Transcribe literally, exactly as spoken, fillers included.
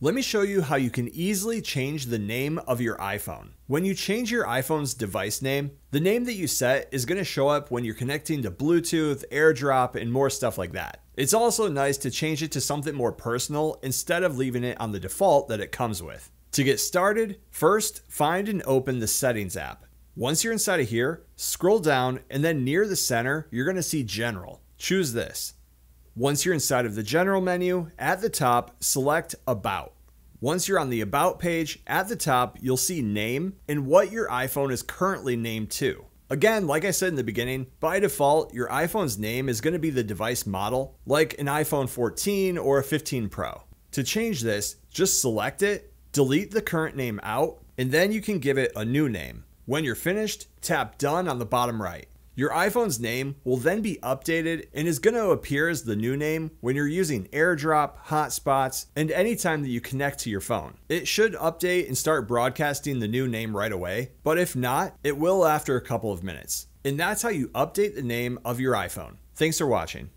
Let me show you how you can easily change the name of your iPhone. When you change your iPhone's device name, the name that you set is going to show up when you're connecting to Bluetooth, AirDrop, and more stuff like that. It's also nice to change it to something more personal instead of leaving it on the default that it comes with. To get started, first, find and open the Settings app. Once you're inside of here, scroll down, and then near the center, you're going to see General. Choose this. Once you're inside of the General menu, at the top, select About. Once you're on the About page, at the top, you'll see Name and what your iPhone is currently named to. Again, like I said in the beginning, by default, your iPhone's name is going to be the device model, like an iPhone fourteen or a fifteen Pro. To change this, just select it, delete the current name out, and then you can give it a new name. When you're finished, tap Done on the bottom right. Your iPhone's name will then be updated and is going to appear as the new name when you're using AirDrop, hotspots, and anytime that you connect to your phone. It should update and start broadcasting the new name right away, but if not, it will after a couple of minutes. And that's how you update the name of your iPhone. Thanks for watching.